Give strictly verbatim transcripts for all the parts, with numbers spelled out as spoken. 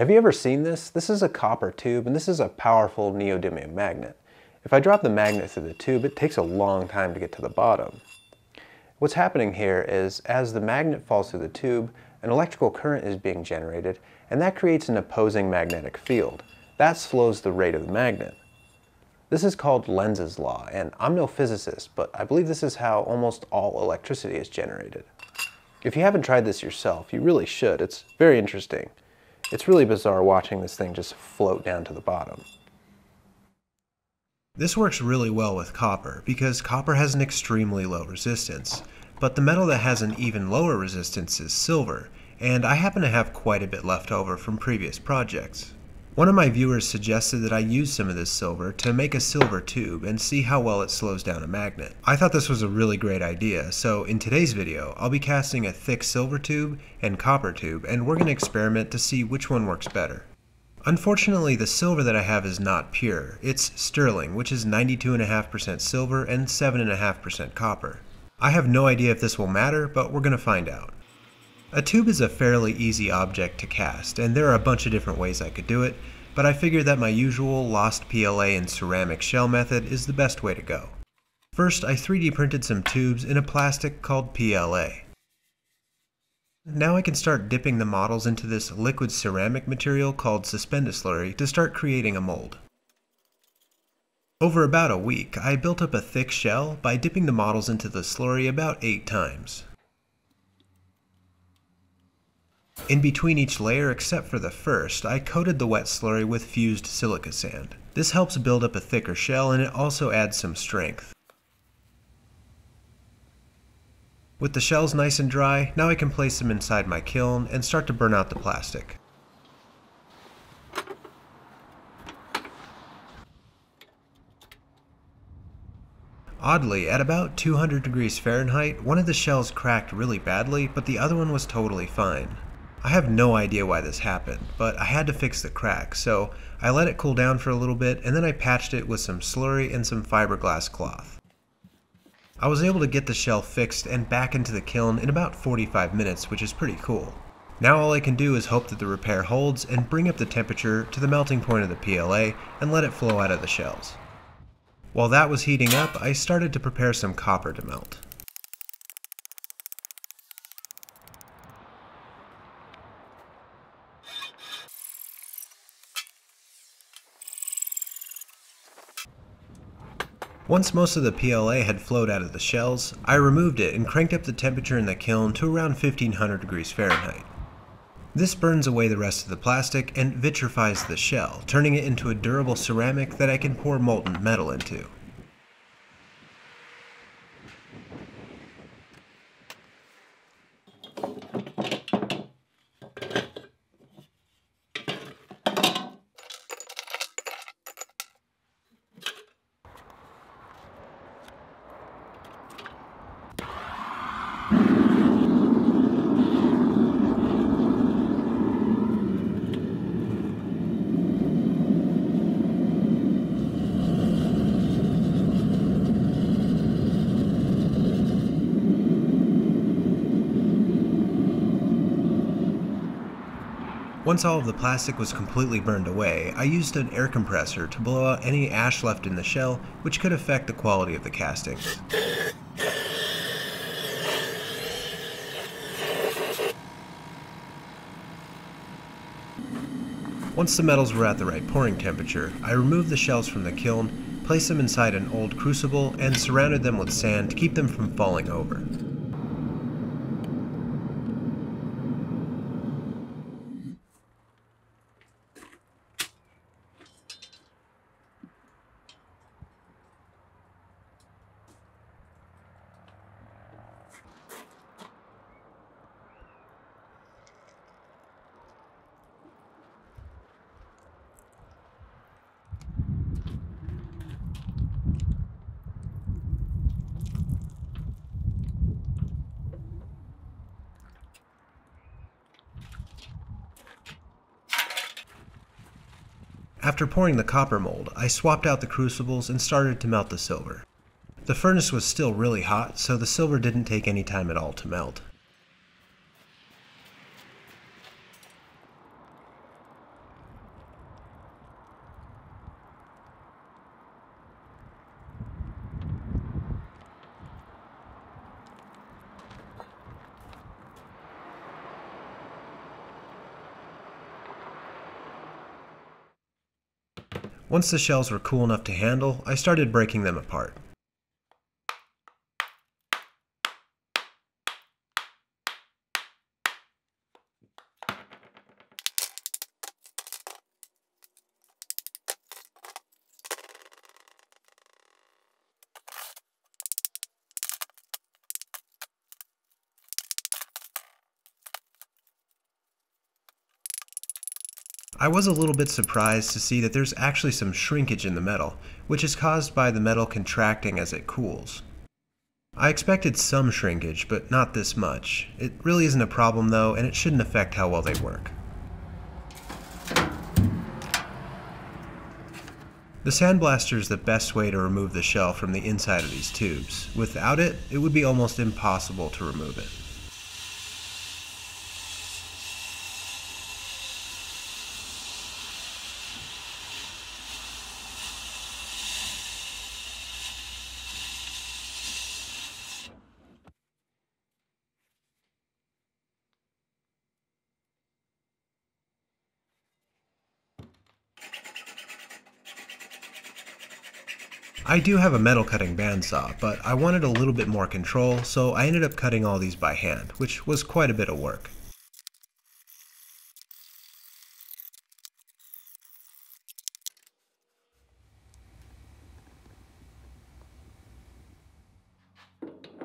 Have you ever seen this? This is a copper tube, and this is a powerful neodymium magnet. If I drop the magnet through the tube, it takes a long time to get to the bottom. What's happening here is, as the magnet falls through the tube, an electrical current is being generated, and that creates an opposing magnetic field. That slows the rate of the magnet. This is called Lenz's law, and I'm no physicist, but I believe this is how almost all electricity is generated. If you haven't tried this yourself, you really should. It's very interesting. It's really bizarre watching this thing just float down to the bottom. This works really well with copper, because copper has an extremely low resistance. But the metal that has an even lower resistance is silver, and I happen to have quite a bit left over from previous projects. One of my viewers suggested that I use some of this silver to make a silver tube and see how well it slows down a magnet. I thought this was a really great idea, so in today's video, I'll be casting a thick silver tube and copper tube, and we're going to experiment to see which one works better. Unfortunately, the silver that I have is not pure. It's sterling, which is ninety-two point five percent silver and seven point five percent copper. I have no idea if this will matter, but we're going to find out. A tube is a fairly easy object to cast, and there are a bunch of different ways I could do it, but I figured that my usual lost P L A and ceramic shell method is the best way to go. First, I three D printed some tubes in a plastic called P L A. Now I can start dipping the models into this liquid ceramic material called Suspend-A-Slurry to start creating a mold. Over about a week, I built up a thick shell by dipping the models into the slurry about eight times. In between each layer, except for the first, I coated the wet slurry with fused silica sand. This helps build up a thicker shell, and it also adds some strength. With the shells nice and dry, now I can place them inside my kiln and start to burn out the plastic. Oddly, at about two hundred degrees Fahrenheit, one of the shells cracked really badly, but the other one was totally fine. I have no idea why this happened, but I had to fix the crack, so I let it cool down for a little bit, and then I patched it with some slurry and some fiberglass cloth. I was able to get the shell fixed and back into the kiln in about forty-five minutes, which is pretty cool. Now all I can do is hope that the repair holds and bring up the temperature to the melting point of the P L A and let it flow out of the shells. While that was heating up, I started to prepare some copper to melt. Once most of the P L A had flowed out of the shells, I removed it and cranked up the temperature in the kiln to around fifteen hundred degrees Fahrenheit. This burns away the rest of the plastic and vitrifies the shell, turning it into a durable ceramic that I can pour molten metal into. Once all of the plastic was completely burned away, I used an air compressor to blow out any ash left in the shell, which could affect the quality of the castings. Once the metals were at the right pouring temperature, I removed the shells from the kiln, placed them inside an old crucible, and surrounded them with sand to keep them from falling over. After pouring the copper mold, I swapped out the crucibles and started to melt the silver. The furnace was still really hot, so the silver didn't take any time at all to melt. Once the shells were cool enough to handle, I started breaking them apart. I was a little bit surprised to see that there's actually some shrinkage in the metal, which is caused by the metal contracting as it cools. I expected some shrinkage, but not this much. It really isn't a problem though, and it shouldn't affect how well they work. The sandblaster is the best way to remove the shell from the inside of these tubes. Without it, it would be almost impossible to remove it. I do have a metal cutting bandsaw, but I wanted a little bit more control, so I ended up cutting all these by hand, which was quite a bit of work.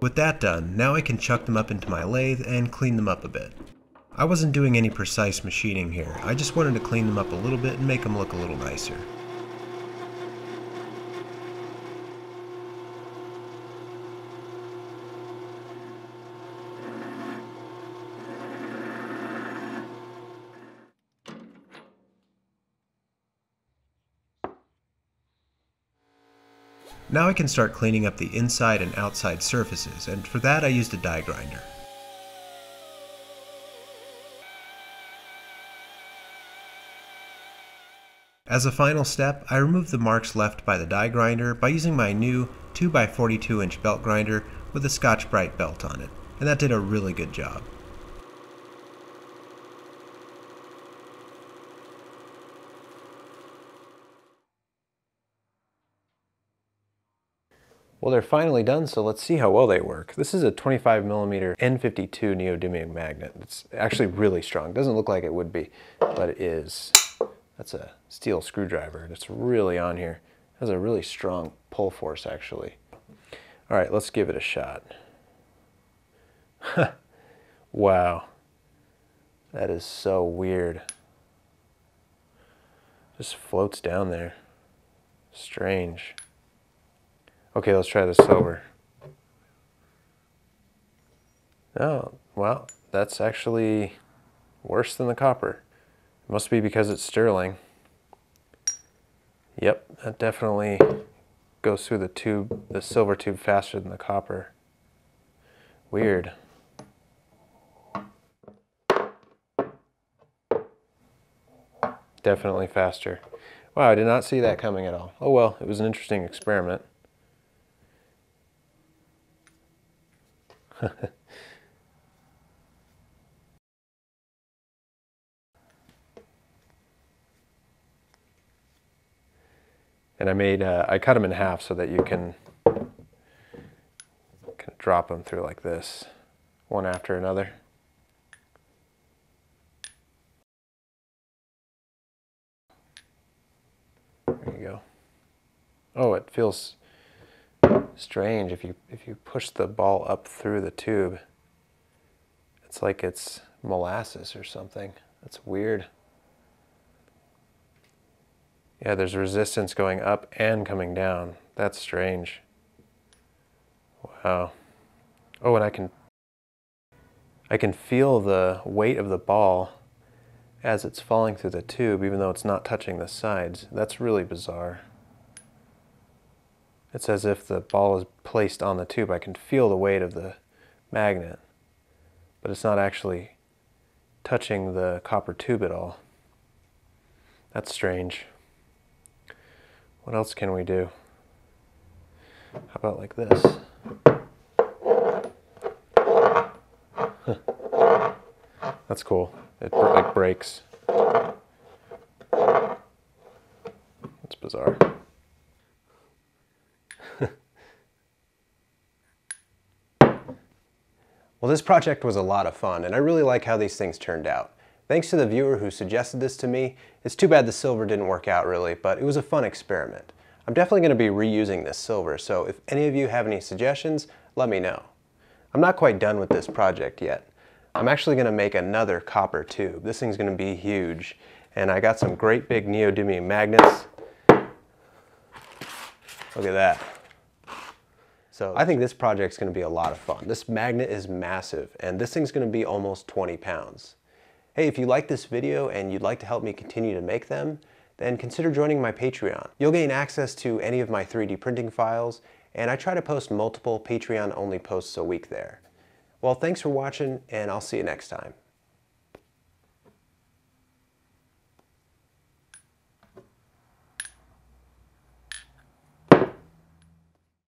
With that done, now I can chuck them up into my lathe and clean them up a bit. I wasn't doing any precise machining here, I just wanted to clean them up a little bit and make them look a little nicer. Now I can start cleaning up the inside and outside surfaces, and for that I used a die grinder. As a final step, I removed the marks left by the die grinder by using my new two by forty-two inch belt grinder with a Scotch-Brite belt on it, and that did a really good job. Well, they're finally done, so let's see how well they work. This is a twenty-five millimeter N fifty-two neodymium magnet. It's actually really strong. Doesn't look like it would be, but it is. That's a steel screwdriver, and it's really on here. It has a really strong pull force, actually. All right, let's give it a shot. Wow. That is so weird. Just floats down there. Strange. Okay, let's try this sober. Oh, well, that's actually worse than the copper. It must be because it's sterling. Yep, that definitely goes through the tube, the silver tube, faster than the copper. Weird. Definitely faster. Wow, I did not see that coming at all. Oh well, it was an interesting experiment. And I made, uh, I cut them in half so that you can kind of drop them through like this, one after another. There you go. Oh, it feels strange if you if you push the ball up through the tube. It's like it's molasses or something. That's weird. Yeah, there's resistance going up and coming down. That's strange. Wow. Oh, and I can I can feel the weight of the ball as it's falling through the tube, even though it's not touching the sides. That's really bizarre. It's as if the ball is placed on the tube. I can feel the weight of the magnet, but it's not actually touching the copper tube at all. That's strange. What else can we do? How about like this? Huh. That's cool. It like breaks. bizarre. Well, this project was a lot of fun, and I really like how these things turned out. Thanks to the viewer who suggested this to me. It's too bad the silver didn't work out really, but it was a fun experiment. I'm definitely going to be reusing this silver, so if any of you have any suggestions, let me know. I'm not quite done with this project yet. I'm actually going to make another copper tube. This thing's going to be huge, and I got some great big neodymium magnets. Look at that. So I think this project's going to be a lot of fun. This magnet is massive, and this thing's going to be almost twenty pounds. Hey, if you like this video and you'd like to help me continue to make them, then consider joining my Patreon. You'll gain access to any of my three D printing files, and I try to post multiple Patreon-only posts a week there. Well, thanks for watching, and I'll see you next time.